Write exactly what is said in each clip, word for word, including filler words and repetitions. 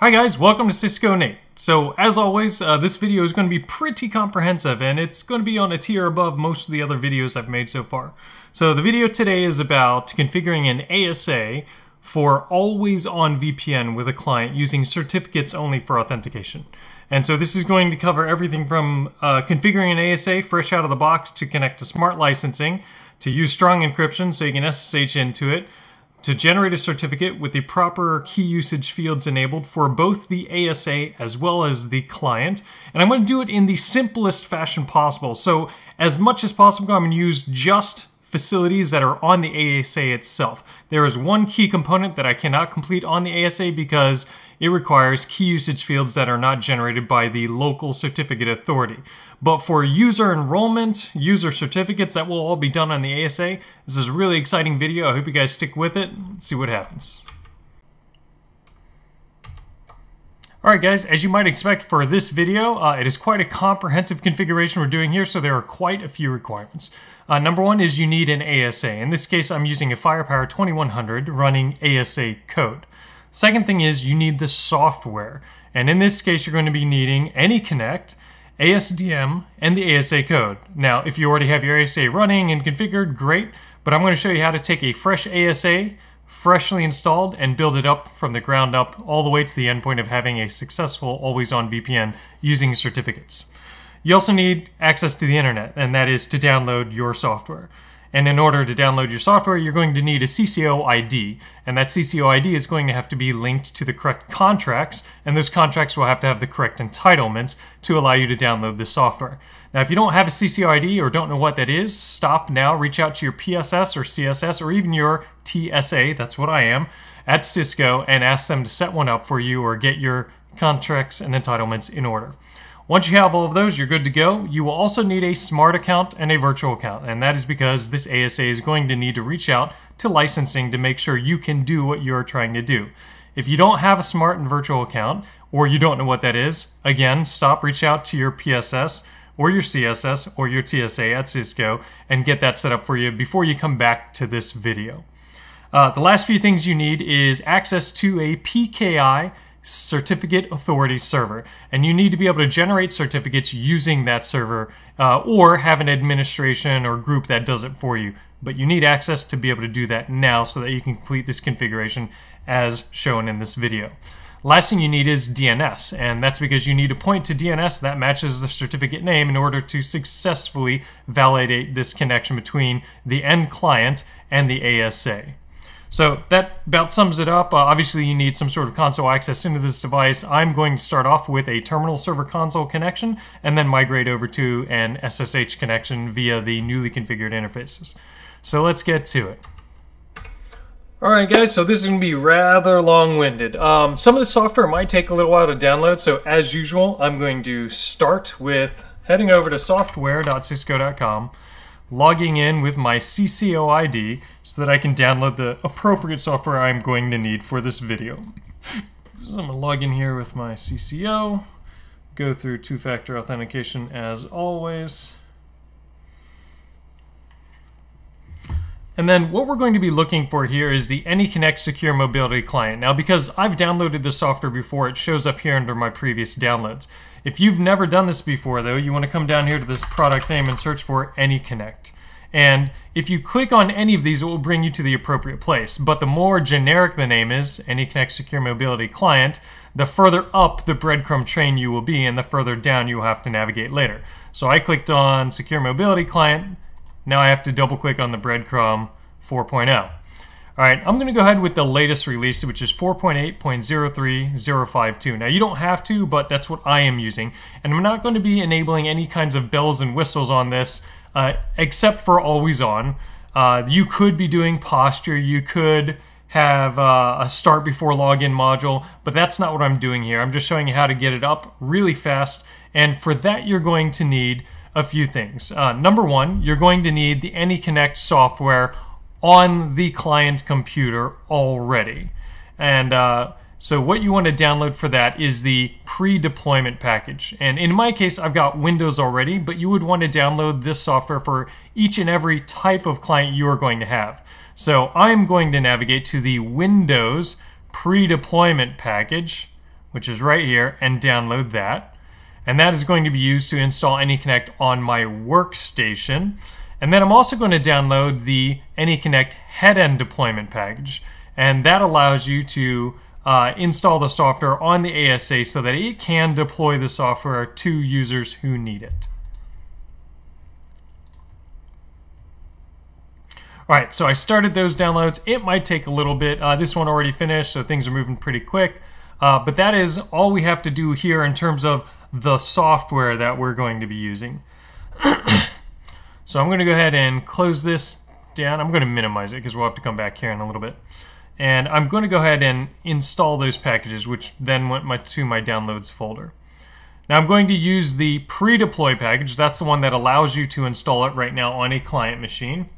Hi guys, welcome to Cisco Nate. So as always, uh, this video is going to be pretty comprehensive and it's going to be on a tier above most of the other videos I've made so far. So the video today is about configuring an A S A for always-on V P N with a client using certificates only for authentication. And so this is going to cover everything from uh, configuring an A S A fresh out of the box to connect to smart licensing, to use strong encryption so you can S S H into it, to generate a certificate with the proper key usage fields enabled for both the A S A as well as the client. And I'm going to do it in the simplest fashion possible. So as much as possible, I'm going to use just facilities that are on the A S A itself. There is one key component that I cannot complete on the A S A because it requires key usage fields that are not generated by the local certificate authority. But for user enrollment, user certificates, that will all be done on the A S A. This is a really exciting video. I hope you guys stick with it and see what happens. Alright guys, as you might expect for this video, uh, it is quite a comprehensive configuration we're doing here, so there are quite a few requirements. Uh, number one is you need an A S A. In this case, I'm using a Firepower twenty-one hundred running A S A code. Second thing is you need the software. And in this case, you're going to be needing AnyConnect, A S D M, and the A S A code. Now, if you already have your A S A running and configured, great, but I'm going to show you how to take a fresh A S A, freshly installed, and build it up from the ground up all the way to the endpoint of having a successful always-on V P N using certificates. You also need access to the internet, and that is to download your software. And in order to download your software, you're going to need a C C O I D, and that C C O I D is going to have to be linked to the correct contracts, and those contracts will have to have the correct entitlements to allow you to download this software. Now, if you don't have a C C O I D or don't know what that is, stop now, reach out to your P S S or C S S or even your T S A, that's what I am, at Cisco, and ask them to set one up for you or get your contracts and entitlements in order. Once you have all of those, you're good to go. You will also need a smart account and a virtual account, and that is because this A S A is going to need to reach out to licensing to make sure you can do what you're trying to do. If you don't have a smart and virtual account, or you don't know what that is, again, stop, reach out to your P S S or your C S S or your T S A at Cisco and get that set up for you before you come back to this video. Uh, the last few things you need is access to a P K I certificate authority server, and you need to be able to generate certificates using that server uh, or have an administration or group that does it for you, but you need access to be able to do that now so that you can complete this configuration as shown in this video. Last thing you need is D N S, and that's because you need to point to D N S that matches the certificate name in order to successfully validate this connection between the end client and the A S A. So that about sums it up. Uh, obviously, you need some sort of console access into this device. I'm going to start off with a terminal server console connection and then migrate over to an S S H connection via the newly configured interfaces. So let's get to it. All right, guys, so this is going to be rather long-winded. Um, some of the software might take a little while to download, so as usual, I'm going to start with heading over to software dot cisco dot com. Logging in with my C C O I D so that I can download the appropriate software I'm going to need for this video. So I'm going to log in here with my C C O, go through two-factor authentication as always. And then what we're going to be looking for here is the AnyConnect Secure Mobility Client. Now, because I've downloaded this software before, it shows up here under my previous downloads. If you've never done this before, though, you want to come down here to this product name and search for AnyConnect. And if you click on any of these, it will bring you to the appropriate place. But the more generic the name is, AnyConnect Secure Mobility Client, the further up the breadcrumb train you will be and the further down you will have to navigate later. So I clicked on Secure Mobility Client. Now I have to double click on the breadcrumb four point oh. All right, I'm gonna go ahead with the latest release, which is four point eight point zero three zero five two. Now you don't have to, but that's what I am using. And I'm not gonna be enabling any kinds of bells and whistles on this, uh, except for always on. Uh, you could be doing posture, you could have uh, a start before login module, but that's not what I'm doing here. I'm just showing you how to get it up really fast. And for that, you're going to need a few things. Uh, number one, you're going to need the AnyConnect software on the client computer already. And uh, so what you want to download for that is the pre-deployment package. And in my case, I've got Windows already, but you would want to download this software for each and every type of client you are going to have. So I'm going to navigate to the Windows pre-deployment package which is right here, and download that. And that is going to be used to install AnyConnect on my workstation. And then I'm also going to download the AnyConnect head-end deployment package. And that allows you to uh, install the software on the A S A so that it can deploy the software to users who need it. All right, so I started those downloads. It might take a little bit. Uh, this one already finished, so things are moving pretty quick. Uh, but that is all we have to do here in terms of the software that we're going to be using. So I'm gonna go ahead and close this down. I'm gonna minimize it because we'll have to come back here in a little bit. And I'm gonna go ahead and install those packages, which then went my, to my downloads folder. Now I'm going to use the pre-deploy package. That's the one that allows you to install it right now on a client machine.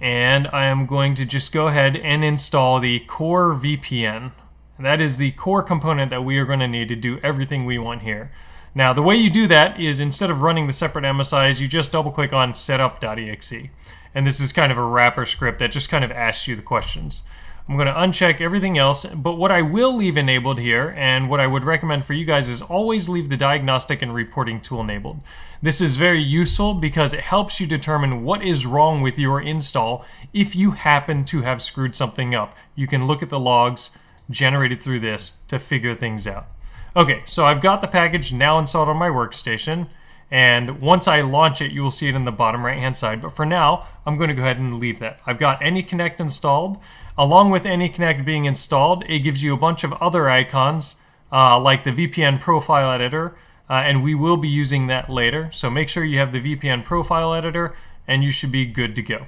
And I am going to just go ahead and install the core V P N. That is the core component that we are gonna need to do everything we want here. Now, the way you do that is instead of running the separate M S Is, you just double click on setup.exe. And this is kind of a wrapper script that just kind of asks you the questions. I'm gonna uncheck everything else, but what I will leave enabled here, and what I would recommend for you guys, is always leave the diagnostic and reporting tool enabled. This is very useful because it helps you determine what is wrong with your install if you happen to have screwed something up. You can look at the logs generated through this to figure things out. Okay, so I've got the package now installed on my workstation, and once I launch it, you will see it in the bottom right-hand side, but for now, I'm gonna go ahead and leave that. I've got AnyConnect installed. Along with AnyConnect being installed, it gives you a bunch of other icons, uh, like the V P N profile editor, uh, and we will be using that later, so make sure you have the V P N profile editor, and you should be good to go.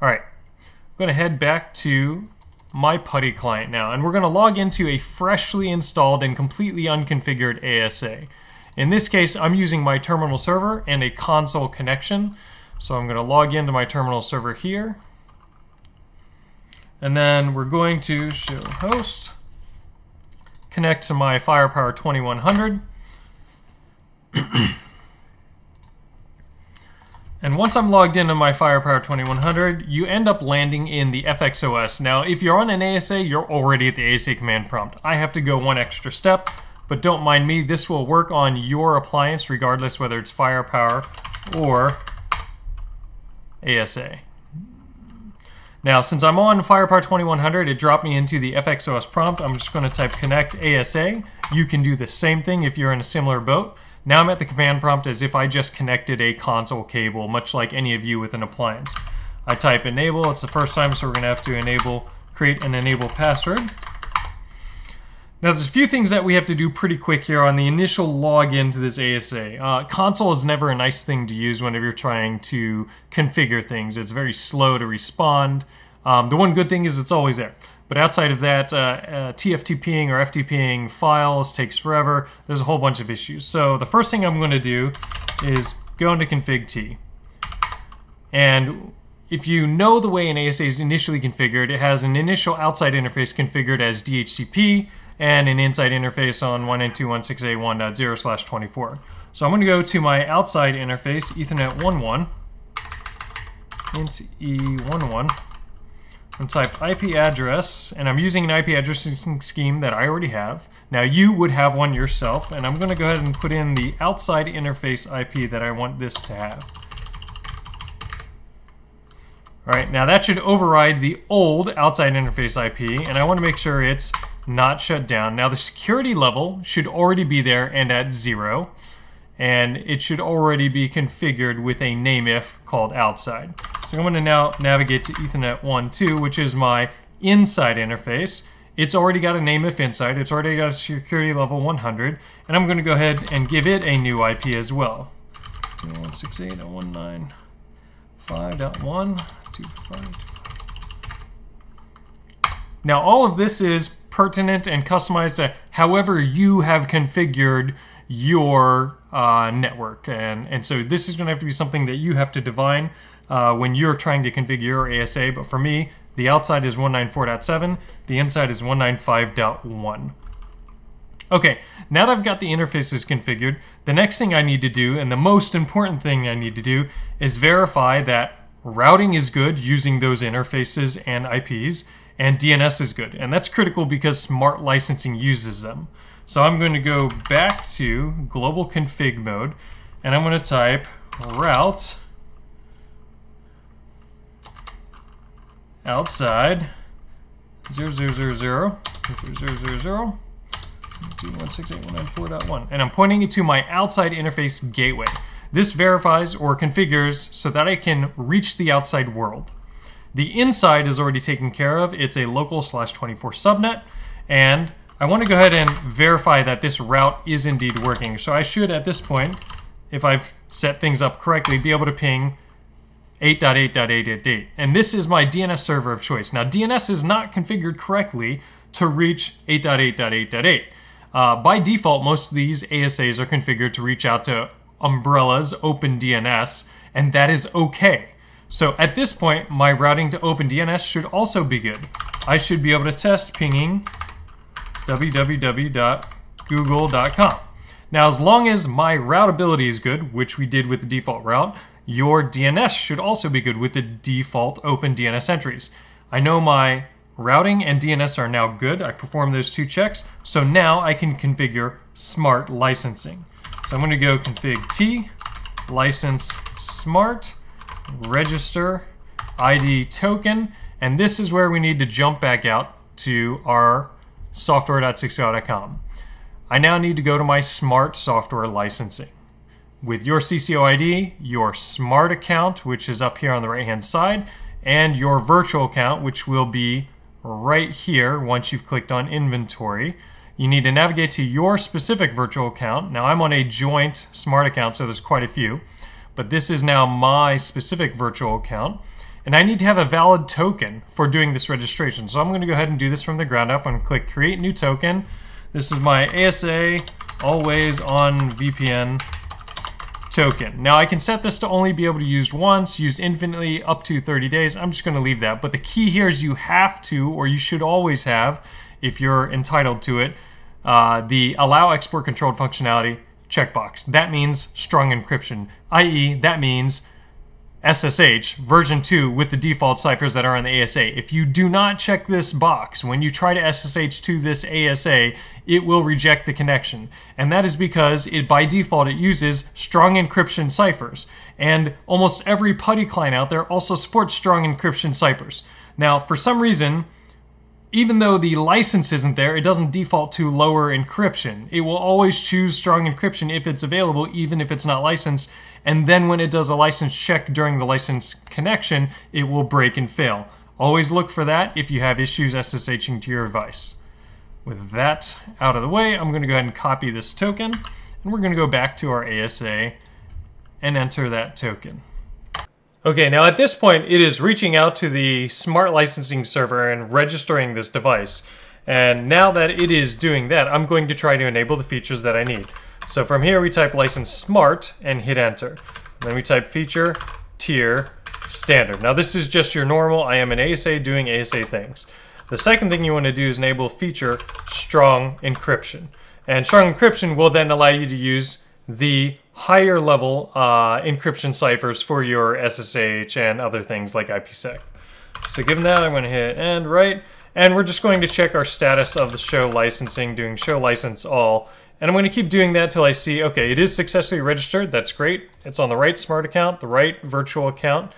All right, I'm gonna head back to my PuTTY client now, and we're going to log into a freshly installed and completely unconfigured A S A. In this case, I'm using my terminal server and a console connection. So I'm going to log into my terminal server here. And then we're going to show host, connect to my Firepower twenty-one hundred. And once I'm logged into my Firepower twenty-one hundred, you end up landing in the F X O S. Now, if you're on an A S A, you're already at the A S A command prompt. I have to go one extra step, but don't mind me. This will work on your appliance, regardless whether it's Firepower or A S A. Now, since I'm on Firepower twenty-one hundred, it dropped me into the F X O S prompt. I'm just going to type connect A S A. You can do the same thing if you're in a similar boat. Now I'm at the command prompt as if I just connected a console cable, much like any of you with an appliance. I type enable. It's the first time, so we're gonna have to enable, create an enable password. Now there's a few things that we have to do pretty quick here on the initial login to this A S A. Uh, console is never a nice thing to use whenever you're trying to configure things. It's very slow to respond. Um, the one good thing is it's always there. But outside of that, uh, uh, T F T P-ing or F T P-ing files takes forever. There's a whole bunch of issues. So the first thing I'm going to do is go into config T. And if you know the way an A S A is initially configured, it has an initial outside interface configured as D H C P and an inside interface on one ninety-two dot one sixty-eight dot one dot zero slash twenty-four. So I'm going to go to my outside interface, Ethernet eleven, int E eleven. I'm going to type I P address, and I'm using an I P addressing scheme that I already have. Now you would have one yourself, and I'm going to go ahead and put in the outside interface I P that I want this to have. All right, now that should override the old outside interface I P, and I want to make sure it's not shut down. Now the security level should already be there and at zero, and it should already be configured with a nameif called outside. So I'm going to now navigate to Ethernet one point two, which is my inside interface. It's already got a nameif inside. It's already got a security level one hundred. And I'm going to go ahead and give it a new I P as well. one sixty-eight dot one ninety-five dot one twenty-five. Now all of this is pertinent and customized to however you have configured your uh, network. And, and so this is going to have to be something that you have to define Uh, when you're trying to configure your A S A, but for me, the outside is one ninety-four dot seven, the inside is one ninety-five dot one. Okay, now that I've got the interfaces configured, the next thing I need to do, and the most important thing I need to do, is verify that routing is good using those interfaces and I Ps, and D N S is good. And that's critical because smart licensing uses them. So I'm going to go back to global config mode, and I'm going to type route outside zero zero zero zero zero zero zero zero two one six eight one nine four dot one, and I'm pointing it to my outside interface gateway. This verifies or configures so that I can reach the outside world. The inside is already taken care of. It's a local slash twenty-four subnet, and I want to go ahead and verify that this route is indeed working. So I should, at this point, if I've set things up correctly, be able to ping eight dot eight dot eight dot eight. And this is my D N S server of choice. Now, D N S is not configured correctly to reach eight dot eight dot eight dot eight. Uh, by default, most of these A S As are configured to reach out to Umbrella's OpenDNS, and that is okay. So at this point, my routing to OpenDNS should also be good. I should be able to test pinging w w w dot google dot com. Now, as long as my routability is good, which we did with the default route, your D N S should also be good with the default OpenDNS entries. I know my routing and D N S are now good. I performed those two checks, so now I can configure smart licensing. So I'm going to go config T, license smart, register, I D token, and this is where we need to jump back out to our software dot cisco dot com. I now need to go to my smart software licensing. With your C C O I D, your smart account, which is up here on the right-hand side, and your virtual account, which will be right here once you've clicked on inventory. You need to navigate to your specific virtual account. Now, I'm on a joint smart account, so there's quite a few, but this is now my specific virtual account. And I need to have a valid token for doing this registration. So I'm going to go ahead and do this from the ground up. I'm going to click Create New Token. This is my A S A Always On V P N token. Now I can set this to only be able to use once, used infinitely up to thirty days. I'm just going to leave that. But the key here is you have to, or you should always have, if you're entitled to it, uh, the Allow Export Controlled Functionality checkbox. That means strong encryption, that is that means S S H version two with the default ciphers that are on the A S A. If you do not check this box, when you try to S S H to this A S A, it will reject the connection. And that is because it, by default, it uses strong encryption ciphers. And almost every PuTTY client out there also supports strong encryption ciphers. Now, for some reason, even though the license isn't there, it doesn't default to lower encryption. It will always choose strong encryption if it's available, even if it's not licensed. And then when it does a license check during the license connection, it will break and fail. Always look for that if you have issues SSHing to your device. With that out of the way, I'm going to go ahead and copy this token. And we're going to go back to our A S A and enter that token. Okay, now at this point, it is reaching out to the smart licensing server and registering this device. And now that it is doing that, I'm going to try to enable the features that I need. So from here, we type license smart and hit enter. Then we type feature tier standard. Now this is just your normal, I am an A S A doing A S A things. The second thing you want to do is enable feature strong encryption. And strong encryption will then allow you to use the higher level uh, encryption ciphers for your S S H and other things like IPsec. So given that, I'm going to hit end right, and we're just going to check our status of the show licensing, doing show license all, and I'm going to keep doing that till I see, okay, it is successfully registered, that's great, it's on the right smart account, the right virtual account,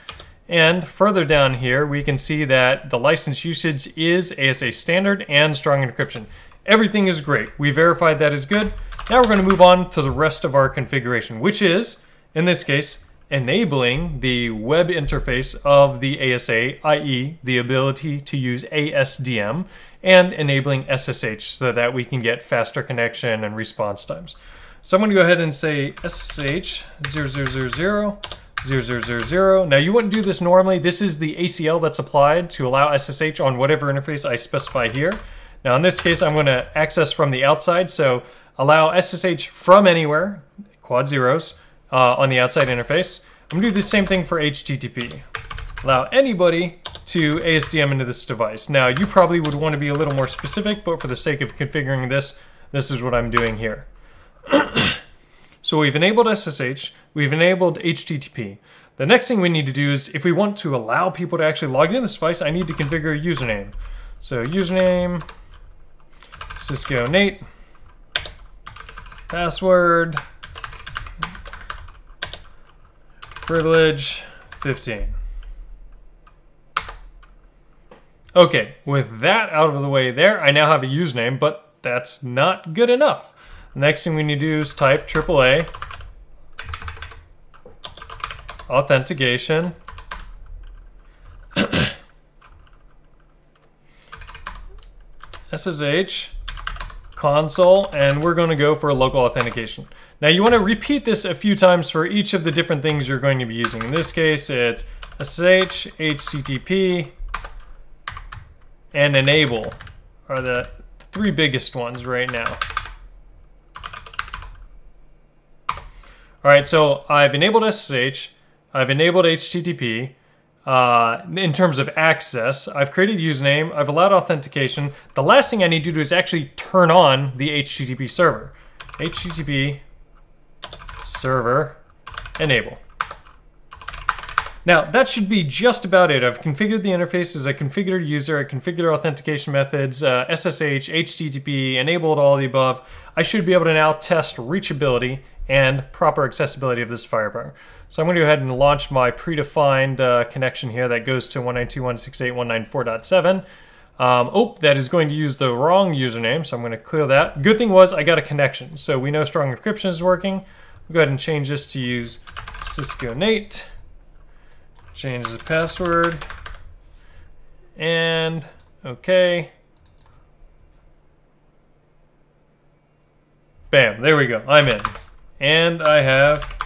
and further down here we can see that the license usage is A S A standard and strong encryption. Everything is great, we verified that is good. Now we're going to move on to the rest of our configuration, which is, in this case, enabling the web interface of the A S A, that is the ability to use A S D M, and enabling S S H so that we can get faster connection and response times. So I'm going to go ahead and say S S H zero zero zero zero zero zero zero zero. Now you wouldn't do this normally. This is the A C L that's applied to allow S S H on whatever interface I specify here. Now in this case, I'm going to access from the outside, so allow S S H from anywhere, quad zeros, uh, on the outside interface. I'm gonna do the same thing for H T T P. Allow anybody to A S D M into this device. Now, you probably would wanna be a little more specific, but for the sake of configuring this, this is what I'm doing here. So we've enabled S S H, we've enabled H T T P. The next thing we need to do is, if we want to allow people to actually log into this device, I need to configure a username. So username, Cisco Nate, password, privilege fifteen. Okay, with that out of the way there, I now have a username, but that's not good enough. The next thing we need to do is type triple A authentication. S S H, console, and we're going to go for local authentication. Now you want to repeat this a few times for each of the different things you're going to be using. In this case, it's S S H, H T T P, and enable are the three biggest ones right now. All right, so I've enabled S S H, I've enabled H T T P, uh, in terms of access, I've created username, I've allowed authentication. The last thing I need to do is actually turn on the H T T P server. H T T P server enable. Now, that should be just about it. I've configured the interfaces, I configured user, I configured authentication methods, uh, S S H, H T T P, enabled all of the above. I should be able to now test reachability and proper accessibility of this Firepower. So I'm going to go ahead and launch my predefined uh, connection here that goes to one nine two dot one six eight dot one nine four dot seven. Um, oh, that is going to use the wrong username, so I'm going to clear that. Good thing was I got a connection, so we know strong encryption is working. We'll go ahead and change this to use CiscoNate. Change the password, and okay. Bam, there we go, I'm in. And I have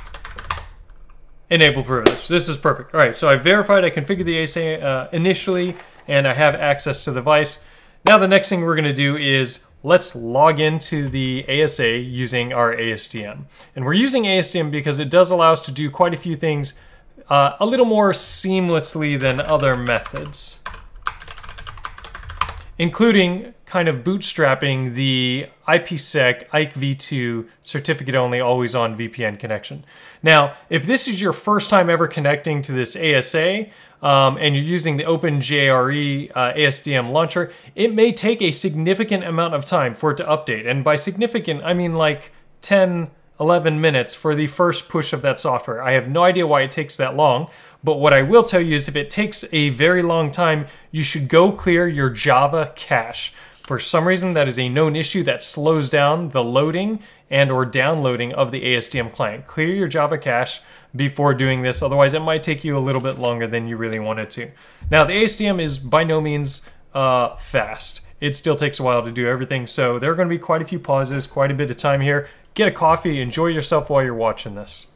enable privilege. This is perfect. All right, so I verified, I configured the A S A uh, initially, and I have access to the device. Now the next thing we're gonna do is let's log into the A S A using our A S D M. And we're using A S D M because it does allow us to do quite a few things uh, a little more seamlessly than other methods, including kind of bootstrapping the IPsec, I K E v two certificate only, always on V P N connection. Now, if this is your first time ever connecting to this A S A um, and you're using the OpenJRE uh, A S D M launcher, it may take a significant amount of time for it to update. And by significant, I mean like ten, eleven minutes for the first push of that software. I have no idea why it takes that long, but what I will tell you is if it takes a very long time, you should go clear your Java cache. For some reason, that is a known issue that slows down the loading and or downloading of the A S D M client. Clear your Java cache before doing this, otherwise it might take you a little bit longer than you really wanted to. Now, the A S D M is by no means uh, fast. It still takes a while to do everything, so there are gonna be quite a few pauses, quite a bit of time here. Get a coffee, enjoy yourself while you're watching this.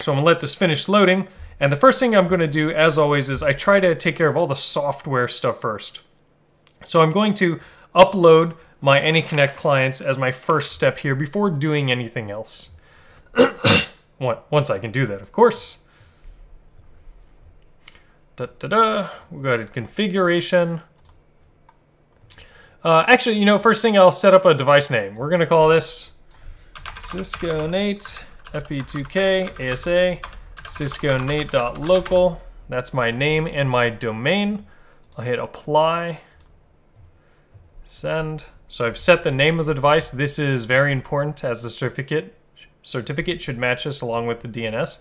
So I'm gonna let this finish loading. And the first thing I'm gonna do, as always, is I try to take care of all the software stuff first. So I'm going to upload my AnyConnect clients as my first step here before doing anything else. Once I can do that, of course. Da, da, da. We'll go to configuration. Uh, actually, you know, first thing I'll set up a device name. We're gonna call this CiscoNate F P two K A S A, CiscoNate.local. That's my name and my domain. I'll hit apply, send. So I've set the name of the device. This is very important as the certificate. Certificate should match this along with the D N S.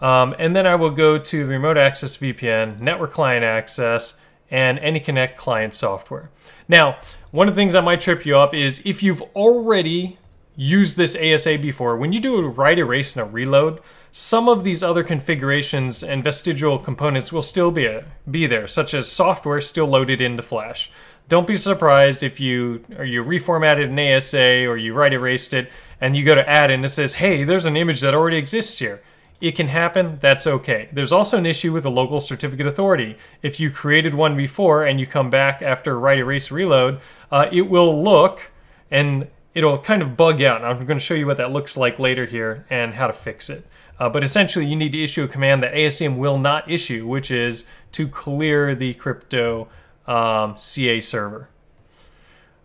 Um, and then I will go to remote access V P N, network client access, and AnyConnect client software. Now, one of the things that might trip you up is if you've already used this A S A before, when you do a write, erase, and a reload, some of these other configurations and vestigial components will still be, be there, such as software still loaded into Flash. Don't be surprised if you or you reformatted an A S A or you write erased it and you go to add and it says, hey, there's an image that already exists here. It can happen, that's okay. There's also an issue with the local certificate authority. If you created one before and you come back after write, erase, reload, uh, it will look and it'll kind of bug out. And I'm going to show you what that looks like later here and how to fix it. Uh, but essentially you need to issue a command that A S D M will not issue, which is to clear the crypto Um, C A server.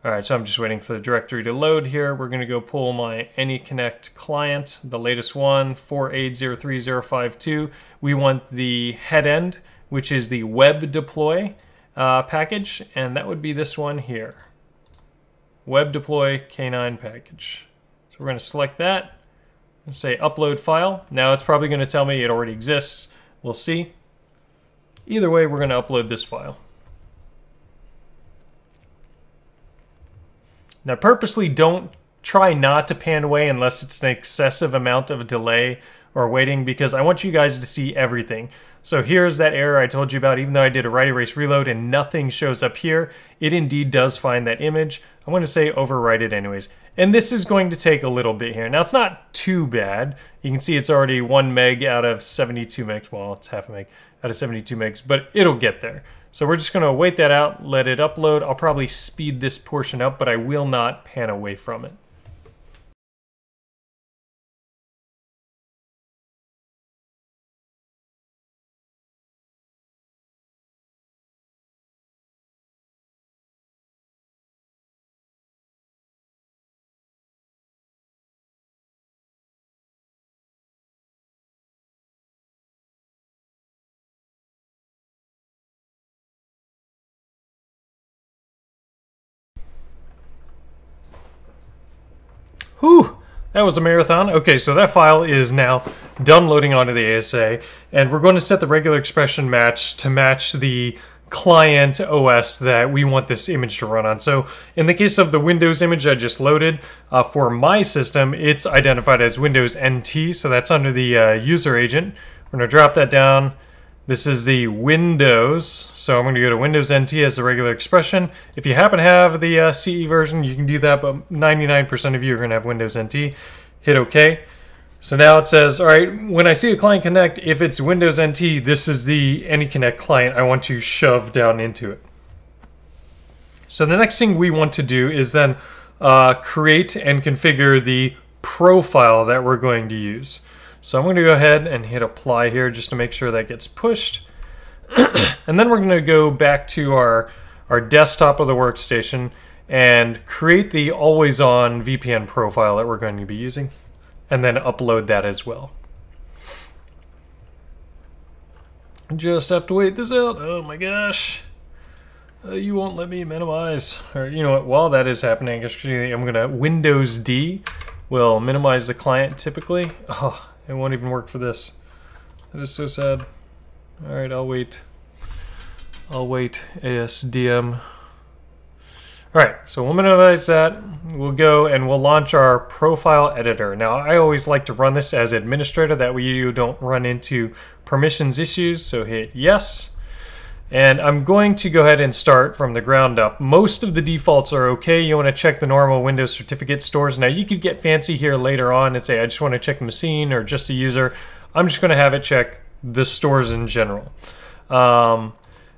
All right, so I'm just waiting for the directory to load here. We're gonna go pull my AnyConnect client, the latest one, four eight zero three zero five two. We want the head end, which is the web deploy, uh, package, and that would be this one here, web deploy K nine package. So we're going to select that and say upload file. Now it's probably going to tell me it already exists. We'll see. Either way, we're going to upload this file. Now purposely don't try not to pan away unless it's an excessive amount of delay or waiting, because I want you guys to see everything. So here's that error I told you about. Even though I did a write, erase, reload and nothing shows up here, it indeed does find that image. I'm going to say overwrite it anyways. And this is going to take a little bit here. Now it's not too bad. You can see it's already one meg out of seventy-two megs. Well, it's half a meg out of seventy-two megs, but it'll get there. So we're just going to wait that out, let it upload. I'll probably speed this portion up, but I will not pan away from it. Whew, that was a marathon. Okay, so that file is now done loading onto the A S A, and we're going to set the regular expression match to match the client O S that we want this image to run on. So in the case of the Windows image I just loaded, uh, for my system, it's identified as Windows N T, so that's under the uh, user agent. We're going to drop that down. This is the Windows, so I'm going to go to Windows N T as the regular expression. If you happen to have the uh, C E version, you can do that, but ninety-nine percent of you are going to have Windows N T. Hit OK. So now it says, all right, when I see a client connect, if it's Windows N T, this is the AnyConnect client I want to shove down into it. So the next thing we want to do is then uh, create and configure the profile that we're going to use. So I'm going to go ahead and hit apply here just to make sure that gets pushed. And then we're going to go back to our, our desktop of the workstation and create the always on V P N profile that we're going to be using, and then upload that as well. Just have to wait this out. Oh my gosh. Uh, you won't let me minimize. Or you know what, while that is happening, I'm going to Windows D will minimize the client typically. Oh. It won't even work for this. That is so sad. All right, I'll wait. I'll wait. A S D M. All right, so we'll minimize that. We'll go and we'll launch our profile editor. Now, I always like to run this as administrator. That way you don't run into permissions issues. So hit yes. And I'm going to go ahead and start from the ground up. Most of the defaults are okay. You want to check the normal Windows certificate stores. Now you could get fancy here later on and say, I just want to check the machine or just the user. I'm just going to have it check the stores in general. Um,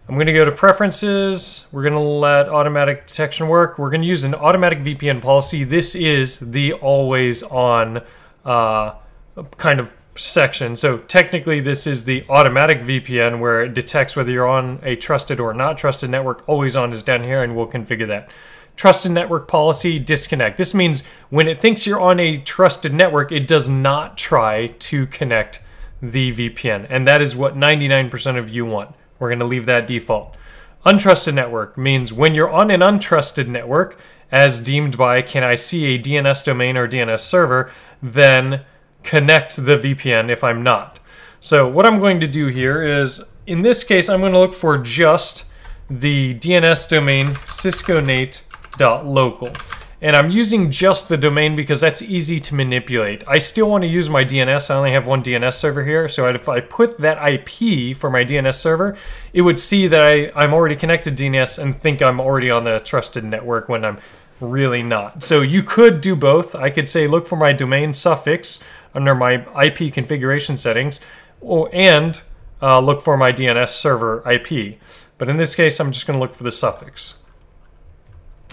I'm going to go to preferences. We're going to let automatic detection work. We're going to use an automatic V P N policy. This is the always on uh, kind of section. So technically this is the automatic V P N where it detects whether you're on a trusted or not trusted network. Always on is down here, and we'll configure that. Trusted network policy disconnect. This means when it thinks you're on a trusted network, it does not try to connect the V P N. And that is what ninety-nine percent of you want. We're going to leave that default. Untrusted network means when you're on an untrusted network, as deemed by can I see a D N S domain or D N S server, then connect the V P N if I'm not. So what I'm going to do here is, in this case, I'm going to look for just the D N S domain Cisco Nate dot local. And I'm using just the domain because that's easy to manipulate. I still want to use my D N S. I only have one D N S server here. So if I put that I P for my D N S server, it would see that I, I'm already connected to D N S and think I'm already on the trusted network when I'm really not. So you could do both. I could say look for my domain suffix under my I P configuration settings, or, and uh, look for my D N S server I P. But in this case, I'm just going to look for the suffix.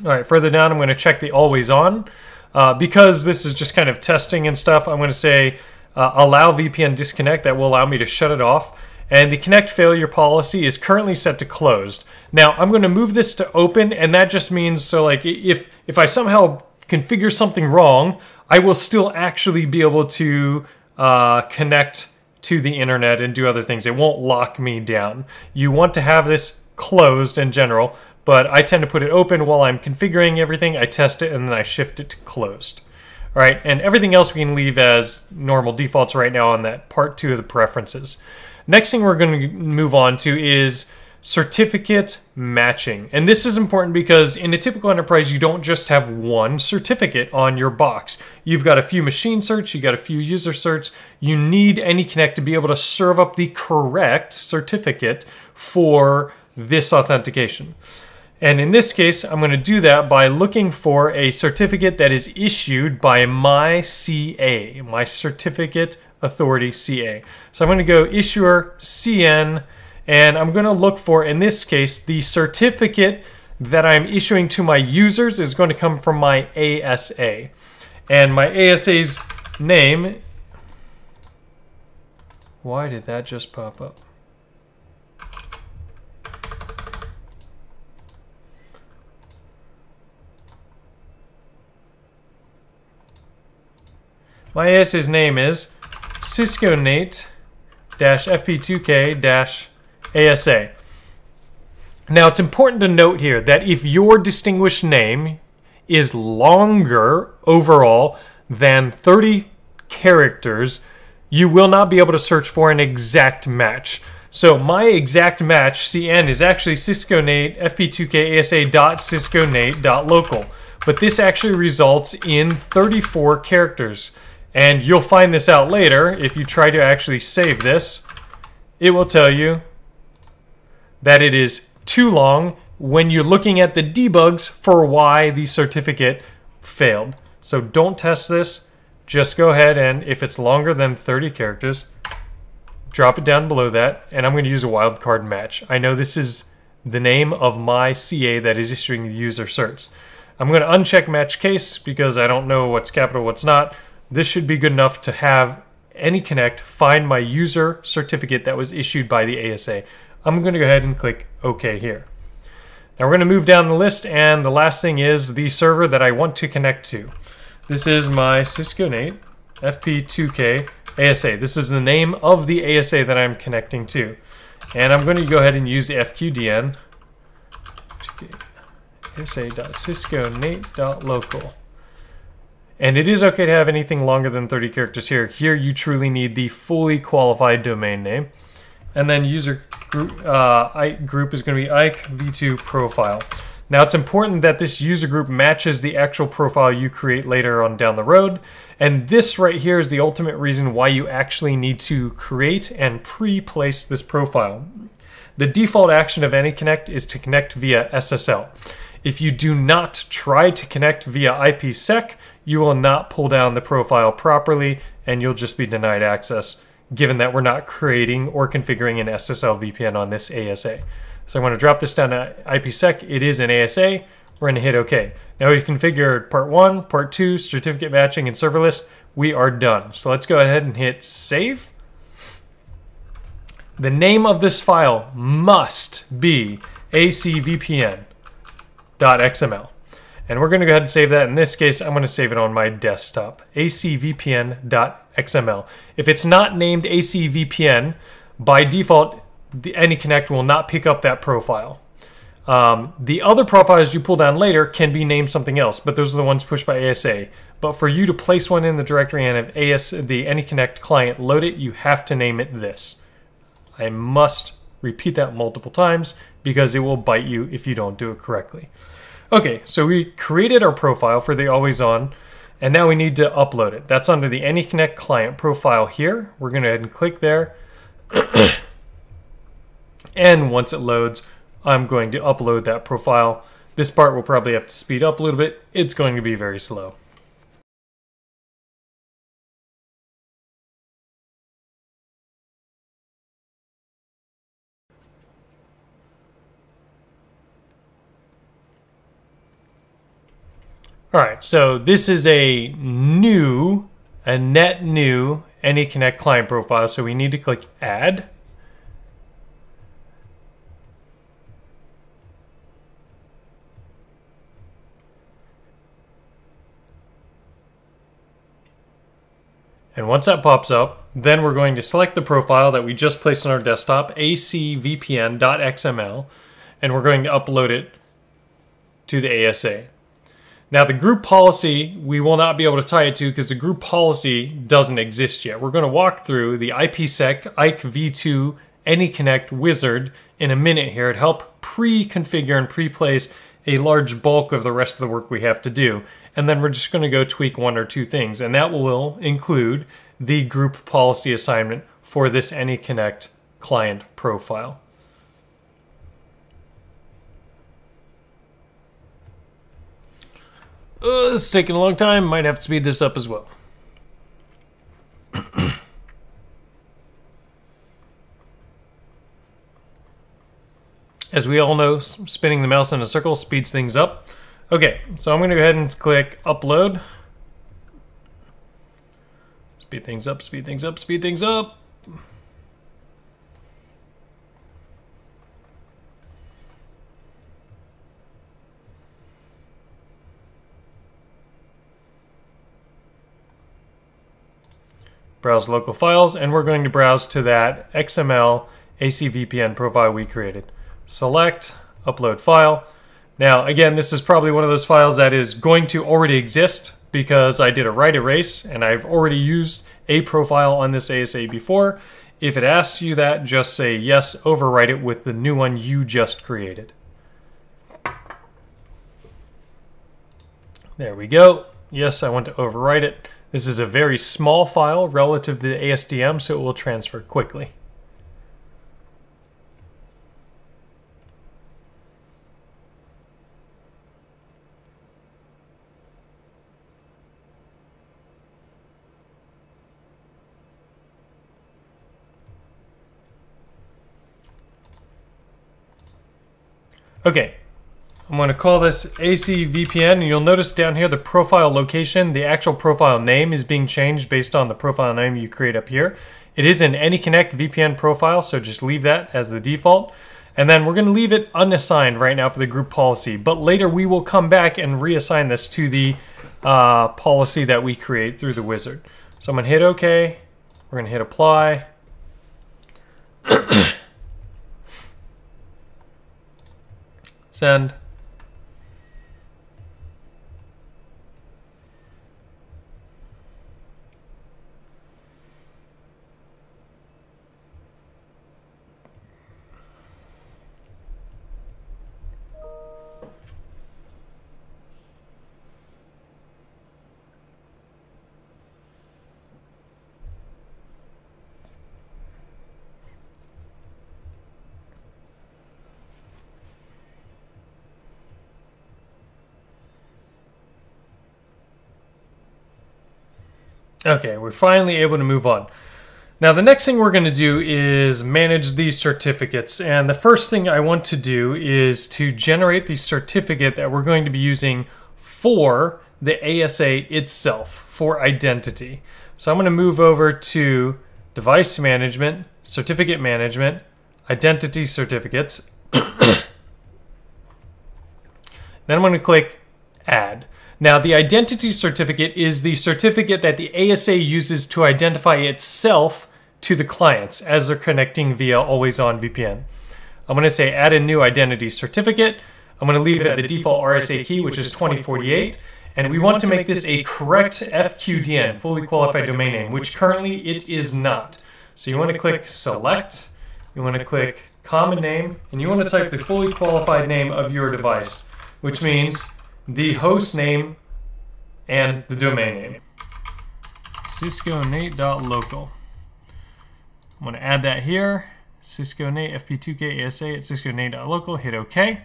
All right, further down, I'm going to check the always on. Uh, because this is just kind of testing and stuff, I'm going to say uh, allow V P N disconnect. That will allow me to shut it off. And the connect failure policy is currently set to closed. Now, I'm going to move this to open, and that just means, so like if, if I somehow configure something wrong, I will still actually be able to uh, connect to the internet and do other things. It won't lock me down. You want to have this closed in general, but I tend to put it open while I'm configuring everything. I test it and then I shift it to closed. All right, and everything else we can leave as normal defaults right now on that part two of the preferences. Next thing we're going to move on to is certificate matching. And this is important because in a typical enterprise, you don't just have one certificate on your box. You've got a few machine certs, you got a few user certs. You need AnyConnect to be able to serve up the correct certificate for this authentication. And in this case, I'm going to do that by looking for a certificate that is issued by my C A, my certificate authority C A. So I'm going to go issuer C N. And I'm going to look for, in this case, the certificate that I'm issuing to my users is going to come from my A S A. And my A S A's name, why did that just pop up? My A S A's name is Cisco Nate F P two K A S A. Now it's important to note here that if your distinguished name is longer overall than thirty characters, you will not be able to search for an exact match. So my exact match C N is actually CiscoNate F P two K A S A dot Cisco Nate dot local, but this actually results in thirty-four characters. And you'll find this out later if you try to actually save this. It will tell you that it is too long when you're looking at the debugs for why the certificate failed. So don't test this. Just go ahead and if it's longer than thirty characters, drop it down below that. And I'm going to use a wildcard match. I know this is the name of my C A that is issuing the user certs. I'm going to uncheck match case because I don't know what's capital, what's not. This should be good enough to have AnyConnect find my user certificate that was issued by the A S A. I'm going to go ahead and click OK here. Now we're going to move down the list, and the last thing is the server that I want to connect to. This is my CiscoNate F P two K A S A. This is the name of the A S A that I'm connecting to. And I'm going to go ahead and use the F Q D N, A S A dot Cisco Nate dot local. And it is okay to have anything longer than thirty characters here. Here you truly need the fully qualified domain name. And then user group, uh, I, group is going to be I K E v two profile. Now it's important that this user group matches the actual profile you create later on down the road. And this right here is the ultimate reason why you actually need to create and pre-place this profile. The default action of AnyConnect is to connect via S S L. If you do not try to connect via I P sec, you will not pull down the profile properly and you'll just be denied access, given that we're not creating or configuring an S S L V P N on this A S A. So I'm going to drop this down to I P sec. It is an A S A. We're going to hit OK. Now we've configured part one, part two, certificate matching, and server list. We are done. So let's go ahead and hit save. The name of this file must be A C V P N dot X M L. And we're going to go ahead and save that. In this case, I'm going to save it on my desktop, A C V P N dot X M L. If it's not named A C V P N, by default, the AnyConnect will not pick up that profile. Um, the other profiles you pull down later can be named something else, but those are the ones pushed by A S A. But for you to place one in the directory and have A S, the AnyConnect client load it, you have to name it this. I must repeat that multiple times because it will bite you if you don't do it correctly. Okay, so we created our profile for the always on, and now we need to upload it. That's under the AnyConnect client profile here. We're going to go ahead and click there. And once it loads, I'm going to upload that profile. This part will probably have to speed up a little bit. It's going to be very slow. All right, so this is a new, a net new AnyConnect client profile. So we need to click add. And once that pops up, then we're going to select the profile that we just placed on our desktop, A C V P N dot X M L. and we're going to upload it to the A S A. Now the group policy, we will not be able to tie it to because the group policy doesn't exist yet. We're going to walk through the IPsec, I K E v two, AnyConnect wizard in a minute here to help pre-configure and pre-place a large bulk of the rest of the work we have to do. And then we're just going to go tweak one or two things, and that will include the group policy assignment for this AnyConnect client profile. Uh, it's taking a long time, might have to speed this up as well. As we all know, spinning the mouse in a circle speeds things up. Okay, so I'm gonna go ahead and click upload. Speed things up, speed things up, speed things up. Browse local files, and we're going to browse to that X M L A C V P N profile we created. Select, upload file. Now, again, this is probably one of those files that is going to already exist because I did a write erase and I've already used a profile on this A S A before. If it asks you that, just say yes, overwrite it with the new one you just created. There we go. Yes, I want to overwrite it. This is a very small file relative to the A S D M, so it will transfer quickly. Okay. I'm going to call this A C V P N, and you'll notice down here the profile location, the actual profile name is being changed based on the profile name you create up here. It is an AnyConnect V P N profile, so just leave that as the default. And then we're going to leave it unassigned right now for the group policy, but later we will come back and reassign this to the uh, policy that we create through the wizard. So I'm going to hit OK. We're going to hit Apply. Send. Okay, we're finally able to move on. Now the next thing we're going to do is manage these certificates, and the first thing I want to do is to generate the certificate that we're going to be using for the A S A itself for identity. So I'm going to move over to Device Management, Certificate Management, Identity Certificates. Then I'm going to click Add. Now, the identity certificate is the certificate that the A S A uses to identify itself to the clients as they're connecting via always-on V P N. I'm going to say add a new identity certificate. I'm going to leave it at the default R S A key, which is twenty forty-eight. And we want to make this a correct F Q D N, fully qualified domain name, which currently it is not. So you want to click Select. You want to click Common Name. And you want to type the fully qualified name of your device, which means the host name and the domain name. Cisco Nate dot local. I'm going to add that here. CiscoNate F P two K A S A at Cisco Nate dot local. Hit OK.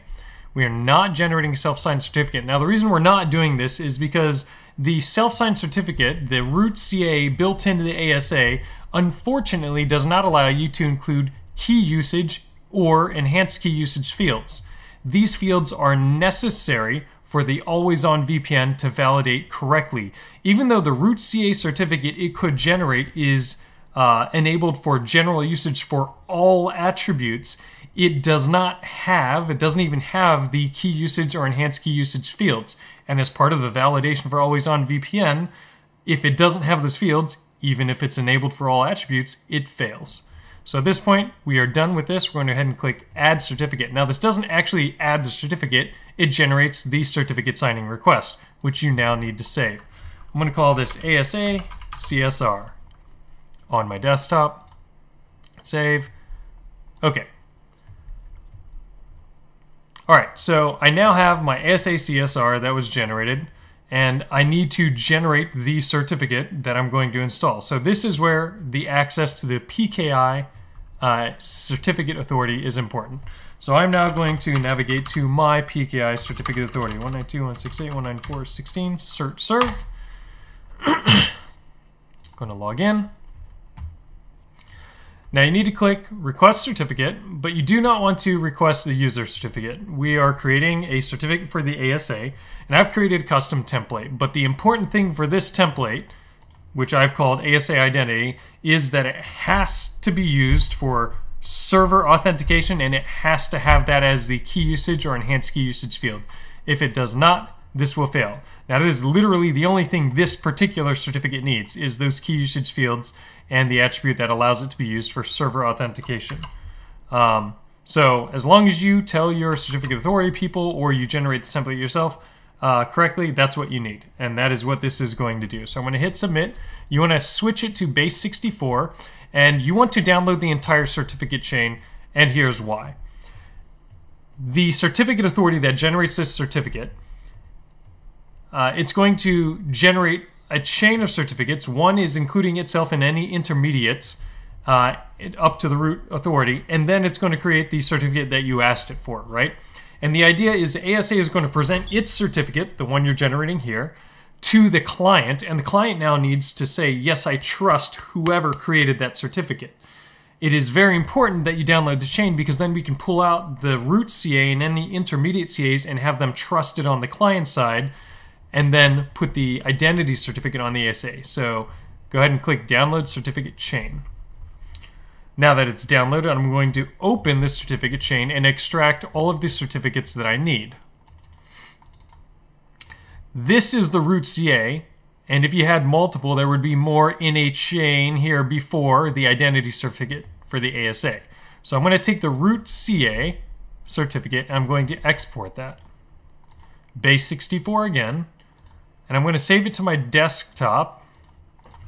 We are not generating a self-signed certificate. Now, the reason we're not doing this is because the self-signed certificate, the root C A built into the A S A, unfortunately does not allow you to include key usage or enhanced key usage fields. These fields are necessary for the always-on V P N to validate correctly. Even though the root C A certificate it could generate is uh, enabled for general usage for all attributes, it does not have, it doesn't even have the key usage or enhanced key usage fields. And as part of the validation for always-on V P N, if it doesn't have those fields, even if it's enabled for all attributes, it fails. So at this point, we are done with this. We're going to go ahead and click Add Certificate. Now, this doesn't actually add the certificate. It generates the certificate signing request, which you now need to save. I'm going to call this A S A C S R on my desktop. Save. OK. All right, so I now have my A S A C S R that was generated, and I need to generate the certificate that I'm going to install. So this is where the access to the P K I uh, certificate authority is important. So I'm now going to navigate to my P K I certificate authority, one nine two dot one six eight dot one nine four dot sixteen, cert serve. Going to log in. Now you need to click request certificate, but you do not want to request the user certificate. We are creating a certificate for the A S A, and I've created a custom template, but the important thing for this template, which I've called A S A identity, is that it has to be used for server authentication, and it has to have that as the key usage or enhanced key usage field. If it does not, this will fail. Now, that is literally the only thing this particular certificate needs, is those key usage fields and the attribute that allows it to be used for server authentication. Um, so as long as you tell your certificate authority people or you generate the template yourself uh, correctly, that's what you need. And that is what this is going to do. So I'm going to hit submit. You want to switch it to base sixty-four, and you want to download the entire certificate chain, and here's why. The certificate authority that generates this certificate, Uh, it's going to generate a chain of certificates. One is including itself in any intermediates uh, up to the root authority, and then it's going to create the certificate that you asked it for, right? And the idea is the A S A is going to present its certificate, the one you're generating here, to the client, and the client now needs to say, yes, I trust whoever created that certificate. It is very important that you download the chain, because then we can pull out the root C A and any intermediate C As and have them trusted on the client side, and then put the identity certificate on the A S A. So go ahead and click Download Certificate Chain. Now that it's downloaded, I'm going to open this certificate chain and extract all of the certificates that I need. This is the root C A, and if you had multiple, there would be more in a chain here before the identity certificate for the A S A. So I'm going to take the root C A certificate, and I'm going to export that. base sixty-four again. And I'm going to save it to my desktop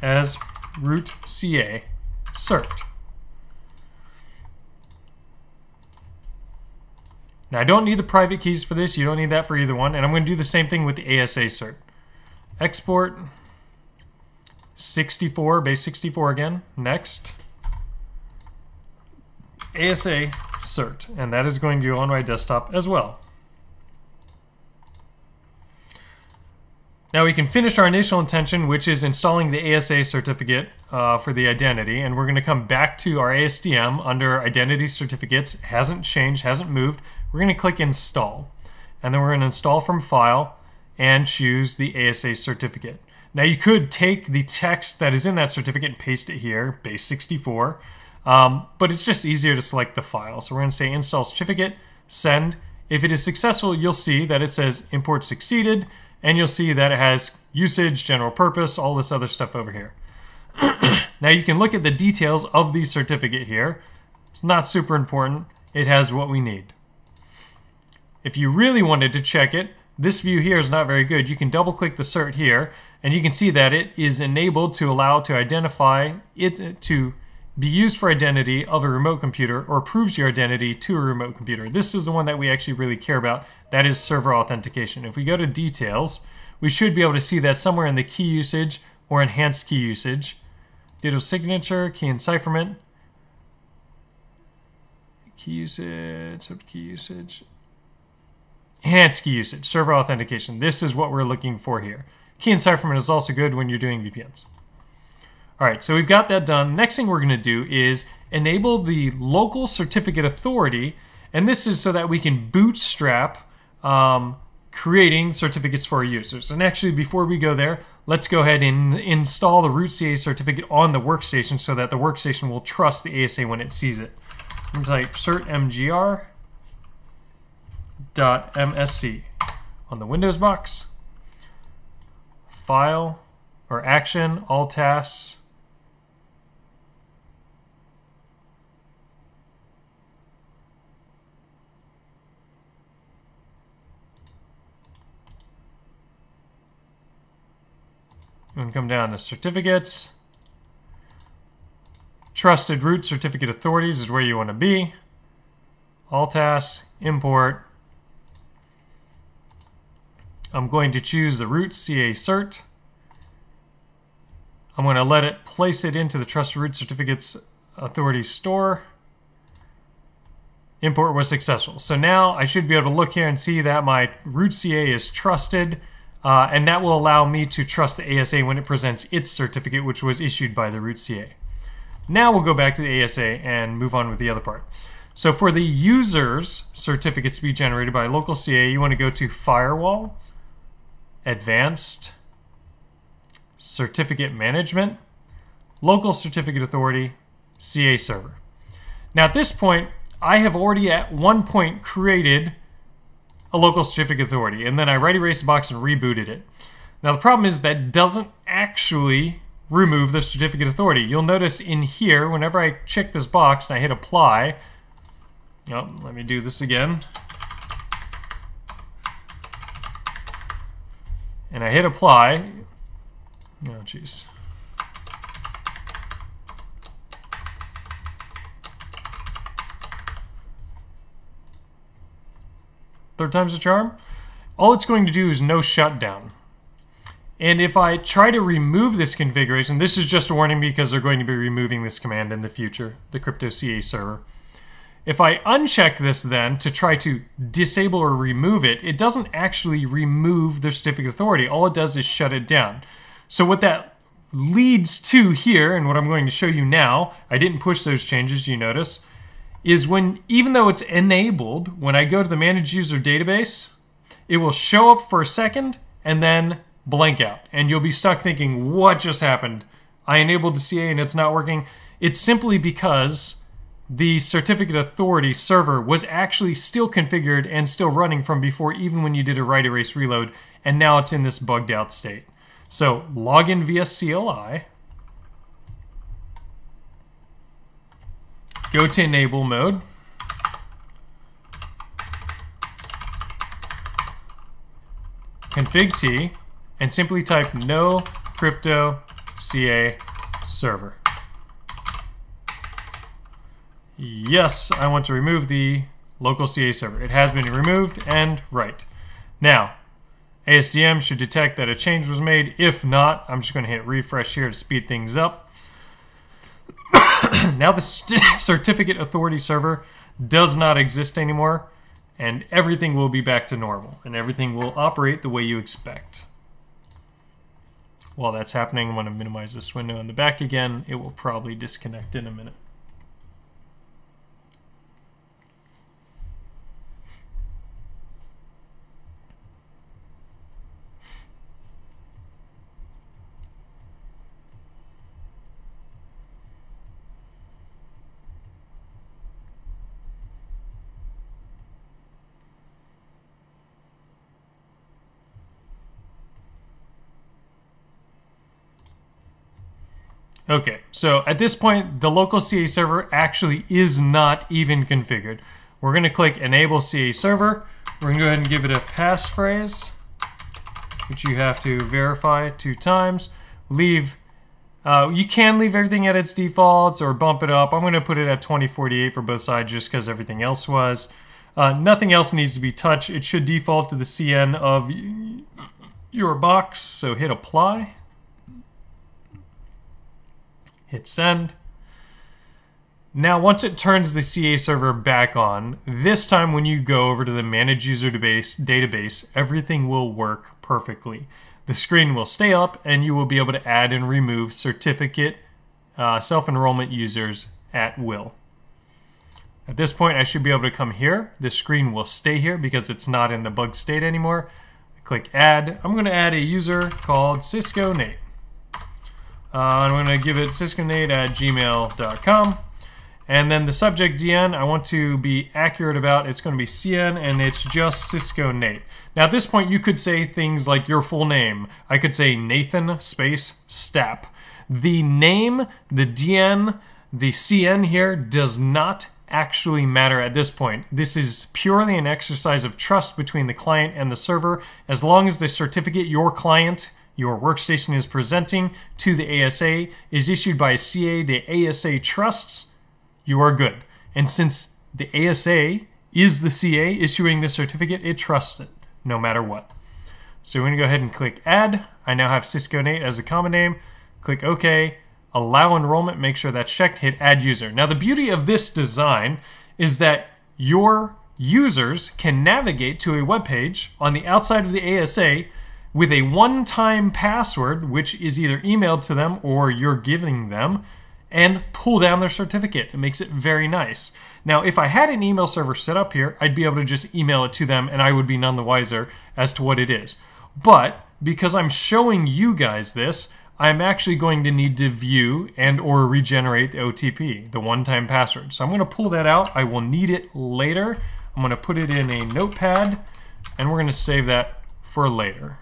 as root C A cert. Now, I don't need the private keys for this. You don't need that for either one. And I'm going to do the same thing with the A S A cert. Export sixty-four, base sixty-four again. Next. A S A cert. And that is going to go on my desktop as well. Now we can finish our initial intention, which is installing the A S A certificate uh, for the identity, and we're going to come back to our A S D M under Identity Certificates. Hasn't changed, hasn't moved. We're going to click Install, and then we're going to install from File and choose the A S A certificate. Now you could take the text that is in that certificate and paste it here, base sixty-four, um, but it's just easier to select the file. So we're going to say Install Certificate, Send. If it is successful, you'll see that it says Import Succeeded. And you'll see that it has usage, general purpose, all this other stuff over here. Now you can look at the details of the certificate here. It's not super important. It has what we need. If you really wanted to check it, this view here is not very good. You can double click the cert here, and you can see that it is enabled to allow to identify it to be used for identity of a remote computer, or proves your identity to a remote computer. This is the one that we actually really care about. That is server authentication. If we go to details, we should be able to see that somewhere in the key usage or enhanced key usage. Digital signature, key encipherment, key usage, key usage, enhanced key usage, server authentication. This is what we're looking for here. Key encipherment is also good when you're doing V P Ns. All right, so we've got that done. Next thing we're going to do is enable the local certificate authority, and this is so that we can bootstrap um, creating certificates for our users. And actually, before we go there, let's go ahead and install the root C A certificate on the workstation so that the workstation will trust the A S A when it sees it. I'm going to type cert m g r dot m s c on the Windows box, File, or Action, All Tasks. I'm gonna come down to certificates. Trusted root certificate authorities is where you want to be. All tasks, import. I'm going to choose the root C A cert. I'm going to let it place it into the trusted root certificates authority store. Import was successful. So now I should be able to look here and see that my root C A is trusted, uh, and that will allow me to trust the A S A when it presents its certificate, which was issued by the root C A. Now we'll go back to the A S A and move on with the other part. So for the user's certificates to be generated by local C A, you want to go to Firewall, Advanced, Certificate Management, Local Certificate Authority, C A Server. Now at this point, I have already at one point created a local certificate authority, and then I right erased the box and rebooted it. Now the problem is that doesn't actually remove the certificate authority. You'll notice in here, whenever I check this box and I hit apply, oh, let me do this again. And I hit apply. Oh, jeez. Third time's a charm. All it's going to do is no shutdown. And if I try to remove this configuration, this is just a warning because they're going to be removing this command in the future, the crypto C A server. If I uncheck this then to try to disable or remove it, it doesn't actually remove the certificate authority. All it does is shut it down. So what that leads to here, and what I'm going to show you now, I didn't push those changes, you notice, is when, even though it's enabled, when I go to the Managed User Database, it will show up for a second and then blank out. And you'll be stuck thinking, what just happened? I enabled the C A and it's not working. It's simply because the certificate authority server was actually still configured and still running from before, even when you did a write, erase, reload, and now it's in this bugged out state. So log in via C L I. Go to enable mode. Config T, and simply type no crypto C A server. Yes, I want to remove the local C A server. It has been removed and right. Now, A S D M should detect that a change was made. If not, I'm just going to hit refresh here to speed things up. Now the certificate authority server does not exist anymore, and everything will be back to normal, and everything will operate the way you expect. While that's happening, I'm going to minimize this window in the back again. It will probably disconnect in a minute. Okay, so at this point, the local C A server actually is not even configured. We're going to click Enable C A Server. We're going to go ahead and give it a passphrase, which you have to verify two times. Leave. Uh, you can leave everything at its defaults or bump it up. I'm going to put it at twenty forty-eight for both sides just because everything else was. Uh, nothing else needs to be touched. It should default to the C N of your box, so hit Apply. Hit send. Now once it turns the C A server back on, this time when you go over to the Managed User Database, everything will work perfectly. The screen will stay up and you will be able to add and remove certificate uh, self-enrollment users at will. At this point I should be able to come here. The screen will stay here because it's not in the bug state anymore. Click add. I'm going to add a user called Cisco Nate. Uh, I'm going to give it CiscoNate at gmail dot com. And then the subject D N, I want to be accurate about. It's going to be C N, and it's just Cisco Nate. Now, at this point, you could say things like your full name. I could say Nathan space Stapp. The name, the D N, the C N here does not actually matter at this point. This is purely an exercise of trust between the client and the server. As long as the certificate your client your workstation is presenting to the A S A is issued by C A the A S A trusts, you are good. And since the A S A is the C A issuing the certificate, it trusts it no matter what. So we're going to go ahead and click Add. I now have CiscoNate as a common name. Click OK. Allow enrollment. Make sure that's checked. Hit Add User. Now the beauty of this design is that your users can navigate to a web page on the outside of the A S A with a one-time password, which is either emailed to them or you're giving them, and pull down their certificate. It makes it very nice. Now, if I had an email server set up here, I'd be able to just email it to them and I would be none the wiser as to what it is. But because I'm showing you guys this, I'm actually going to need to view and or regenerate the O T P, the one-time password. So I'm gonna pull that out. I will need it later. I'm gonna put it in a notepad and we're gonna save that for later.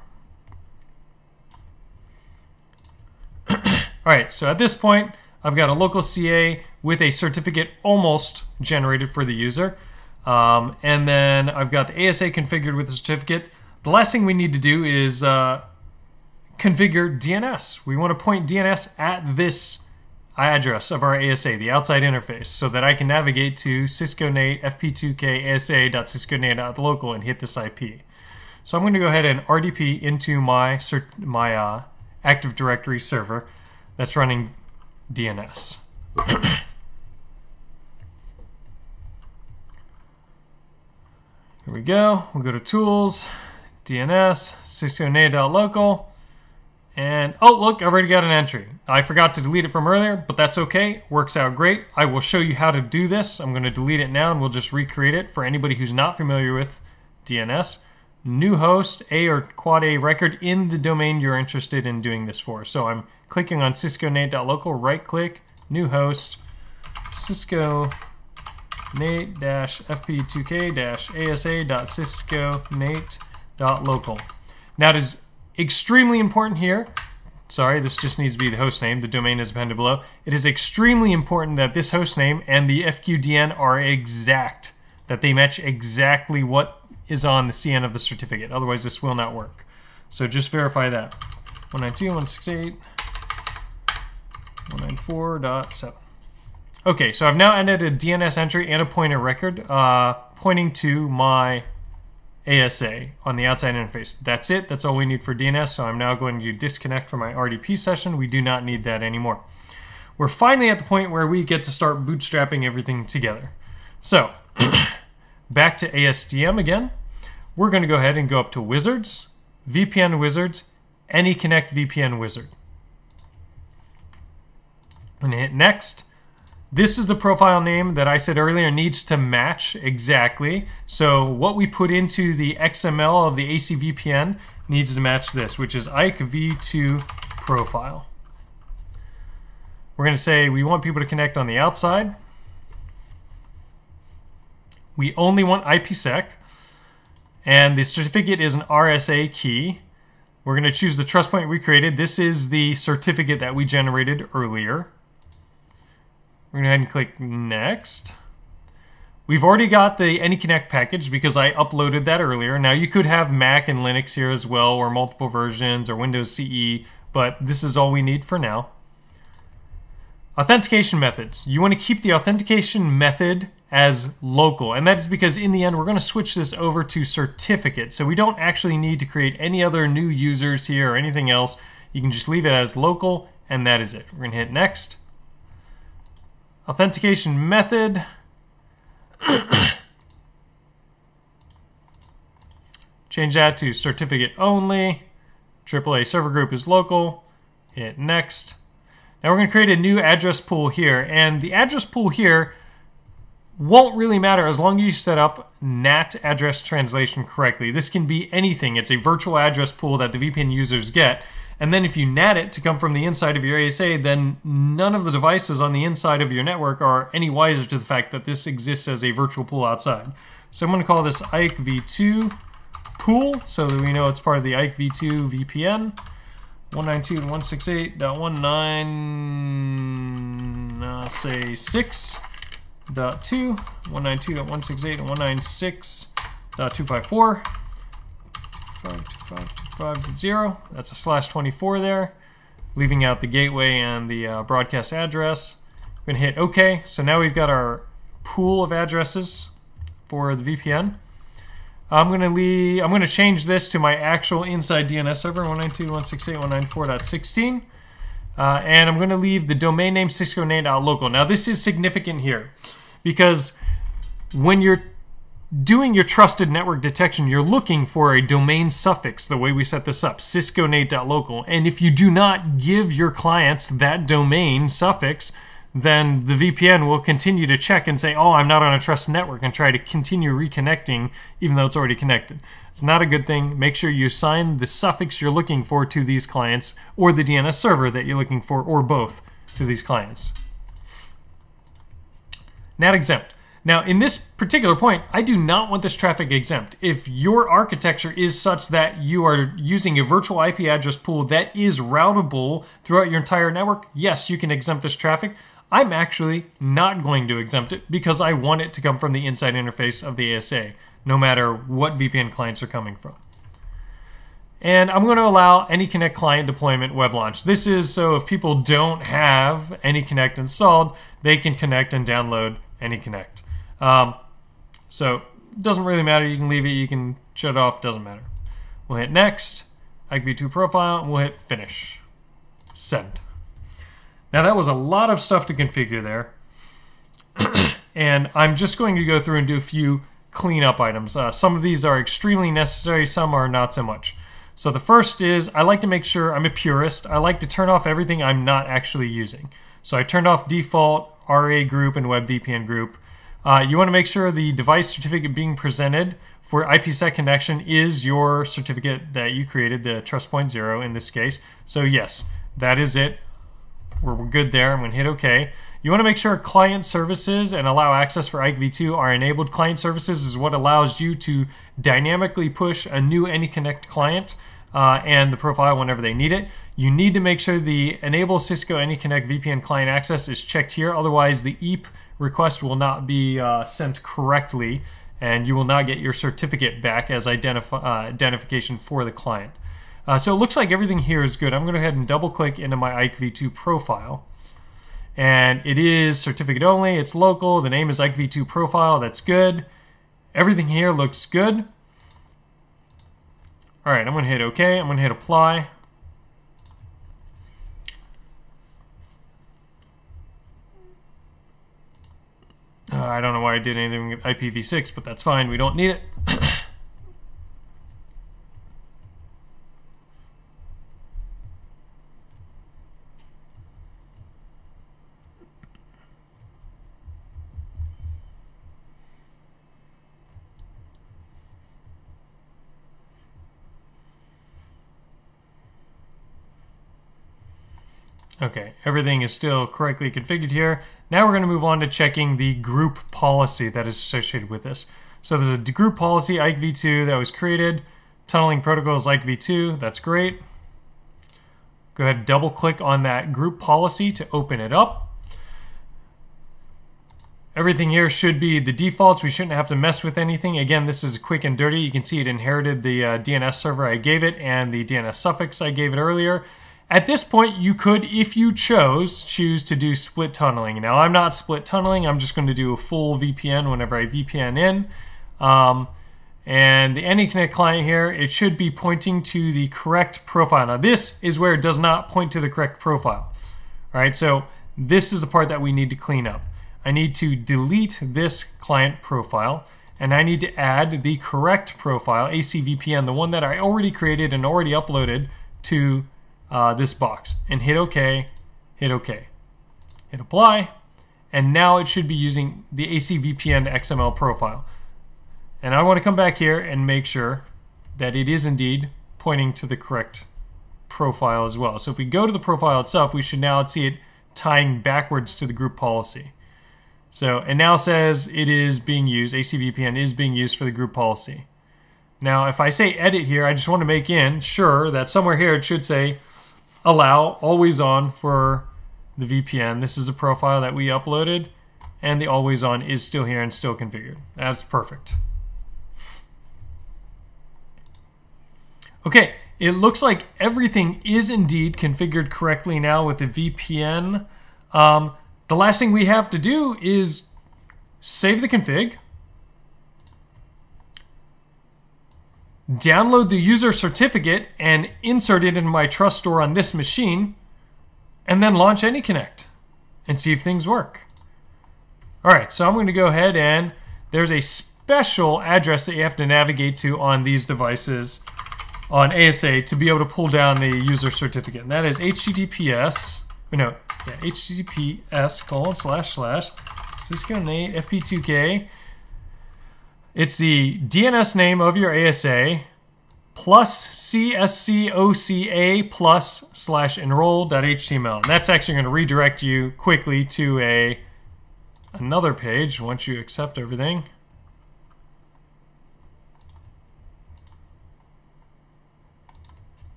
All right, so at this point, I've got a local C A with a certificate almost generated for the user. Um, and then I've got the A S A configured with the certificate. The last thing we need to do is uh, configure D N S. We want to point D N S at this address of our A S A, the outside interface, so that I can navigate to CiscoNate F P two K A S A dot cisco nate dot local and hit this I P. So I'm going to go ahead and R D P into my, my uh, Active Directory server that's running D N S. Here we go. We'll go to Tools, D N S, cisco nate dot local, and oh look, I've already got an entry. I forgot to delete it from earlier, but that's okay. Works out great. I will show you how to do this. I'm going to delete it now and we'll just recreate it for anybody who's not familiar with D N S. New host, A or quad A record in the domain you're interested in doing this for. So I'm clicking on cisco nate dot local, right click, new host, cisco nate F P two K A S A dot cisco nate dot local. Now it is extremely important here, sorry, this just needs to be the host name, the domain is appended below. It is extremely important that this host name and the F Q D N are exact, that they match exactly what is on the C N of the certificate, otherwise this will not work. So just verify that. one ninety-two dot one sixty-eight dot one ninety-four dot seven. Okay, so I've now added a D N S entry and a pointer record uh, pointing to my A S A on the outside interface. That's it, that's all we need for D N S, so I'm now going to disconnect from my R D P session. We do not need that anymore. We're finally at the point where we get to start bootstrapping everything together. So, back to A S D M again. We're going to go ahead and go up to Wizards, V P N Wizards, AnyConnect V P N Wizard. I'm going to hit Next. This is the profile name that I said earlier needs to match exactly. So what we put into the X M L of the A C V P N needs to match this, which is I K E v two profile. We're going to say we want people to connect on the outside. We only want IPsec. And the certificate is an R S A key. We're going to choose the trust point we created. This is the certificate that we generated earlier. We're going to go ahead and click Next. We've already got the AnyConnect package because I uploaded that earlier. Now you could have Mac and Linux here as well, or multiple versions, or Windows C E, but this is all we need for now. Authentication methods. You want to keep the authentication method as local, and that is because in the end we're going to switch this over to certificate, so we don't actually need to create any other new users here or anything else. You can just leave it as local and that is it. We're going to hit Next. Authentication method. Change that to certificate only. triple A server group is local. Hit Next. Now we're going to create a new address pool here, and the address pool here won't really matter as long as you set up N A T address translation correctly. This can be anything. It's a virtual address pool that the V P N users get. And then if you N A T it to come from the inside of your A S A, then none of the devices on the inside of your network are any wiser to the fact that this exists as a virtual pool outside. So I'm going to call this I K E v two pool so that we know it's part of the I K E v two V P N. one ninety-two dot one sixty-eight dot one nine dot two one ninety-two dot one sixty-eight dot one ninety-six dot two fifty-four. five dot zero. That's a slash twenty-four there, leaving out the gateway and the uh, broadcast address. We're gonna hit OK. So now we've got our pool of addresses for the V P N. I'm gonna leave, I'm gonna change this to my actual inside D N S server, one ninety-two dot one sixty-eight dot one ninety-four dot sixteen. Uh, and I'm going to leave the domain name CiscoNate.local. Now this is significant here because when you're doing your trusted network detection, you're looking for a domain suffix, the way we set this up, CiscoNate.local. And if you do not give your clients that domain suffix, then the V P N will continue to check and say, oh, I'm not on a trusted network, and try to continue reconnecting even though it's already connected. It's not a good thing. Make sure you assign the suffix you're looking for to these clients, or the D N S server that you're looking for, or both, to these clients. N A T exempt. Now, in this particular point, I do not want this traffic exempt. If your architecture is such that you are using a virtual I P address pool that is routable throughout your entire network, yes, you can exempt this traffic. I'm actually not going to exempt it because I want it to come from the inside interface of the A S A, no matter what V P N clients are coming from. And I'm going to allow AnyConnect client deployment web launch. This is so if people don't have AnyConnect installed, they can connect and download AnyConnect. Um, so it doesn't really matter. You can leave it, you can shut it off, doesn't matter. We'll hit next, I K E v two profile, and we'll hit finish. Send. Now that was a lot of stuff to configure there. And I'm just going to go through and do a few cleanup items. Uh, some of these are extremely necessary, some are not so much. So the first is, I like to make sure, I'm a purist, I like to turn off everything I'm not actually using. So I turned off default, R A group, and web V P N group. Uh, you want to make sure the device certificate being presented for IPsec connection is your certificate that you created, the trust point zero in this case. So yes, that is it. We're good there. I'm going to hit OK. You want to make sure client services and allow access for I K E v two are enabled. Client services is what allows you to dynamically push a new AnyConnect client uh, and the profile whenever they need it. You need to make sure the enable Cisco AnyConnect V P N client access is checked here. Otherwise, the E A P request will not be uh, sent correctly, and you will not get your certificate back as identif uh, identification for the client. Uh, so it looks like everything here is good. I'm going to go ahead and double click into my I K E v two profile. And it is certificate only, it's local, the name is I K E v two profile, that's good. Everything here looks good. All right, I'm going to hit OK, I'm going to hit apply. Uh, I don't know why I did anything with I P v six, but that's fine, we don't need it. Okay, everything is still correctly configured here. Now we're going to move on to checking the group policy that is associated with this. So there's a group policy, I K E v two, that was created. Tunneling protocol is I K E v two, that's great. Go ahead and double click on that group policy to open it up. Everything here should be the defaults. We shouldn't have to mess with anything. Again, this is quick and dirty. You can see it inherited the uh, D N S server I gave it and the D N S suffix I gave it earlier. At this point, you could, if you chose, choose to do split tunneling. Now, I'm not split tunneling. I'm just going to do a full V P N whenever I V P N in. Um, and the AnyConnect client here, it should be pointing to the correct profile. Now, this is where it does not point to the correct profile. All right, so this is the part that we need to clean up. I need to delete this client profile, and I need to add the correct profile, A C V P N, the one that I already created and already uploaded to Uh, this box, and hit OK, hit OK, hit apply, and now it should be using the A C V P N X M L profile. And I want to come back here and make sure that it is indeed pointing to the correct profile as well. So if we go to the profile itself, we should now see it tying backwards to the group policy. So it now says it is being used, A C V P N is being used for the group policy. Now if I say edit here, I just want to make in sure that somewhere here it should say allow always on for the V P N. This is a profile that we uploaded, and the always on is still here and still configured. That's perfect. Okay, It looks like everything is indeed configured correctly now with the V P N. Um, the last thing we have to do is save the config, download the user certificate and insert it in my trust store on this machine, and then launch AnyConnect and see if things work. All right, so I'm going to go ahead, and there's a special address that you have to navigate to on these devices on A S A to be able to pull down the user certificate. And that is https, no, yeah, https colon slash slash CiscoNate F P two K. It's the D N S name of your A S A plus C S C O C A plus slash enroll dot H T M L. And that's actually going to redirect you quickly to a another page once you accept everything.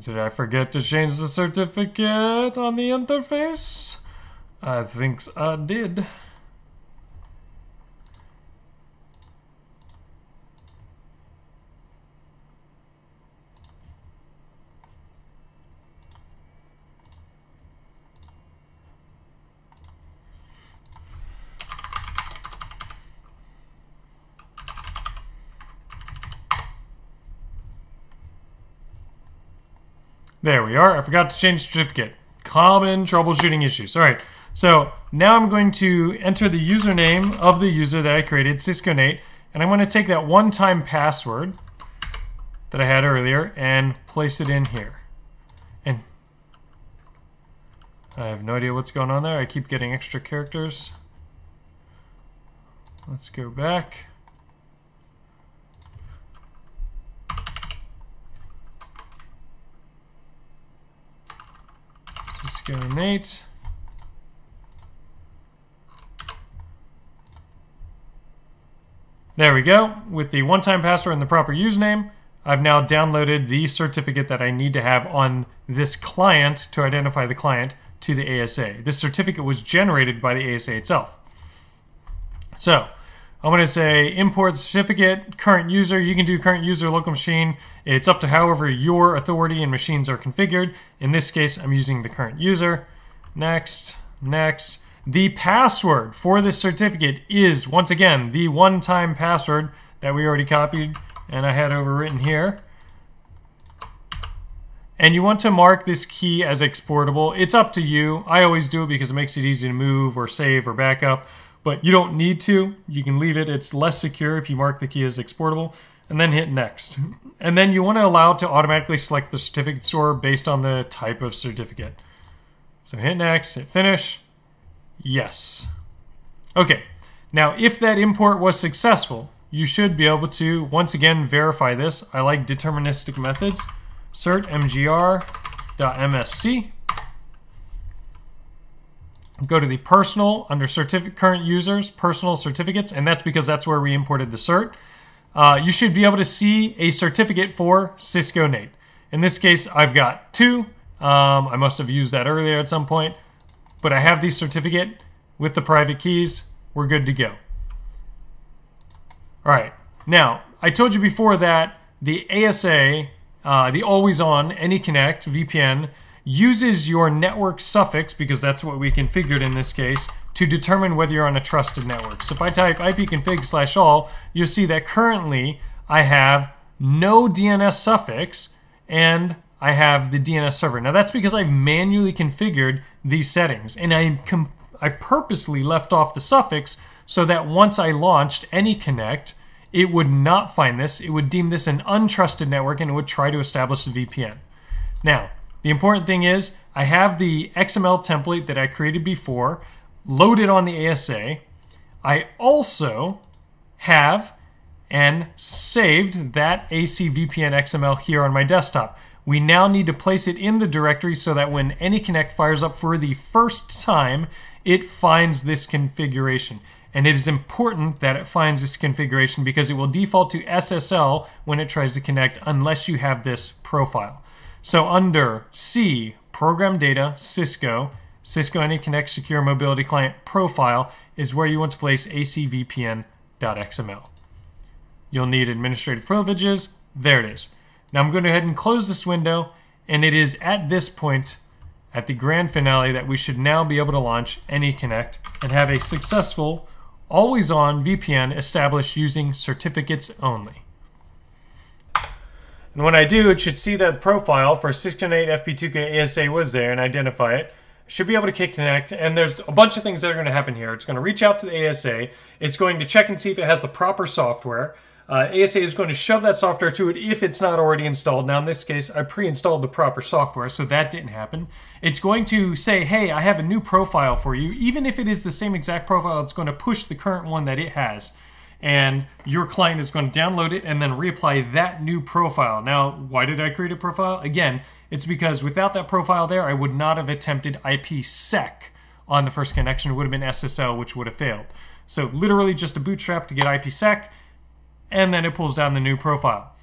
Did I forget to change the certificate on the interface? I think I did. There we are. I forgot to change certificate. Common troubleshooting issues. All right. So now I'm going to enter the username of the user that I created, CiscoNate, and I'm going to take that one-time password that I had earlier and place it in here. And I have no idea what's going on there. I keep getting extra characters. Let's go back. Cisco Nate. There we go. With the one-time password and the proper username, I've now downloaded the certificate that I need to have on this client to identify the client to the A S A. This certificate was generated by the A S A itself. So I'm going to say import certificate, current user. You can do current user, local machine. It's up to however your authority and machines are configured. In this case, I'm using the current user. Next, next. The password for this certificate is, once again, the one-time password that we already copied and I had overwritten here. And you want to mark this key as exportable. It's up to you. I always do it because it makes it easy to move or save or backup. But you don't need to. You can leave it. It's less secure if you mark the key as exportable. And then hit next. And then you want to allow it to automatically select the certificate store based on the type of certificate. So hit next, hit finish. Yes. Okay. Now, if that import was successful, you should be able to, once again, verify this. I like deterministic methods. cert m g r dot m s c. Go to the personal under certificate, current users, personal certificates, and that's because that's where we imported the cert. Uh, you should be able to see a certificate for CiscoNate. In this case, I've got two. Um, I must have used that earlier at some point, but I have the certificate with the private keys. We're good to go. All right. Now, I told you before that the A S A, uh, the always-on AnyConnect V P N, uses your network suffix, because that's what we configured in this case, to determine whether you're on a trusted network. So if I type ipconfig slash all, you'll see that currently I have no D N S suffix and I have the D N S server. Now that's because I've manually configured these settings, and I, I purposely left off the suffix so that once I launched AnyConnect, it would not find this. It would deem this an untrusted network and it would try to establish the V P N. Now, the important thing is I have the X M L template that I created before loaded on the A S A. I also have and saved that A C V P N X M L here on my desktop. We now need to place it in the directory so that when AnyConnect fires up for the first time, it finds this configuration. And it is important that it finds this configuration because it will default to S S L when it tries to connect unless you have this profile. So under C, Program Data, Cisco, Cisco AnyConnect Secure Mobility Client Profile is where you want to place A C V P N dot X M L. You'll need administrative privileges. There it is. Now I'm going to go ahead and close this window, and it is at this point, at the grand finale, that we should now be able to launch AnyConnect and have a successful, always-on V P N established using certificates only. And when I do, it should see that the profile for CiscoNate F P two K A S A was there and identify it. Should be able to kick connect, and there's a bunch of things that are going to happen here. It's going to reach out to the A S A. It's going to check and see if it has the proper software. Uh, A S A is going to shove that software to it if it's not already installed. Now, in this case, I pre-installed the proper software, so that didn't happen. It's going to say, hey, I have a new profile for you. Even if it is the same exact profile, it's going to push the current one that it has. And your client is going to download it and then reapply that new profile. Now, why did I create a profile? Again, it's because without that profile there, I would not have attempted IPsec on the first connection. It would have been S S L, which would have failed. So literally just a bootstrap to get IPsec, and then it pulls down the new profile.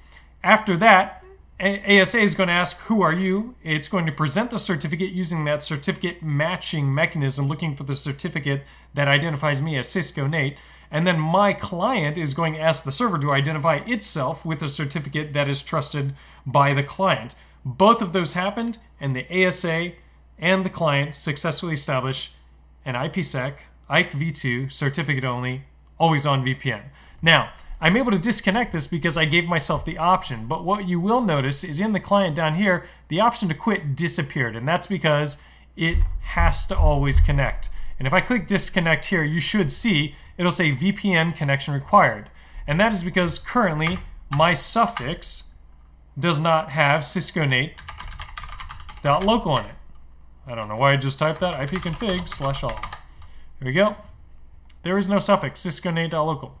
After that, A S A is going to ask, who are you? It's going to present the certificate using that certificate matching mechanism, looking for the certificate that identifies me as Cisco Nate. And then my client is going to ask the server to identify itself with a certificate that is trusted by the client. Both of those happened, and the A S A and the client successfully established an IPsec, I K E v two, certificate only, always on V P N. Now, I'm able to disconnect this because I gave myself the option, but what you will notice is in the client down here, the option to quit disappeared, and that's because it has to always connect. And if I click disconnect here, you should see it'll say V P N connection required. And that is because currently my suffix does not have CiscoNate.local on it. I don't know why I just typed that, ipconfig slash all. Here we go. There is no suffix, CiscoNate.local.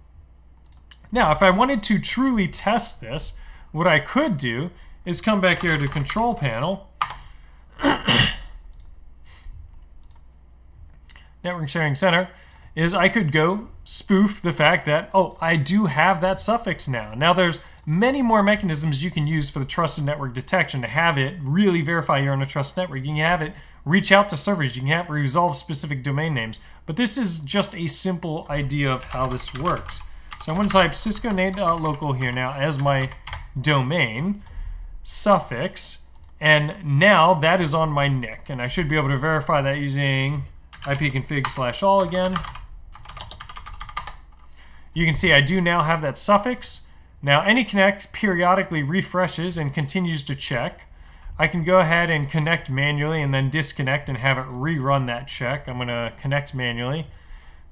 Now, if I wanted to truly test this, what I could do is come back here to control panel, network sharing center, is I could go spoof the fact that, oh, I do have that suffix now. Now, there's many more mechanisms you can use for the trusted network detection to have it really verify you're on a trusted network. You can have it reach out to servers. You can have it resolve specific domain names. But this is just a simple idea of how this works. So I'm going to type CiscoNate.local here now as my domain suffix. And now that is on my N I C. And I should be able to verify that using ipconfig slash all again. You can see I do now have that suffix. Now AnyConnect periodically refreshes and continues to check. I can go ahead and connect manually and then disconnect and have it rerun that check. I'm going to connect manually.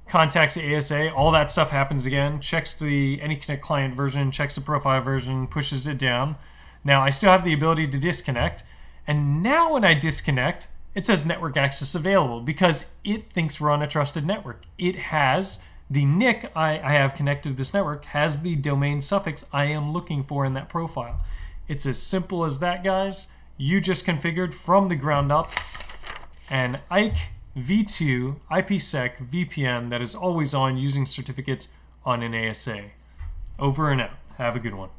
Contacts the A S A, all that stuff happens again. Checks the AnyConnect client version, checks the profile version, pushes it down. Now I still have the ability to disconnect. And now when I disconnect, it says network access available because it thinks we're on a trusted network. It has the N I C I, I have connected to this network has the domain suffix I am looking for in that profile. It's as simple as that, guys. You just configured from the ground up an I K E v two IPsec V P N that is always on using certificates on an A S A. Over and out. Have a good one.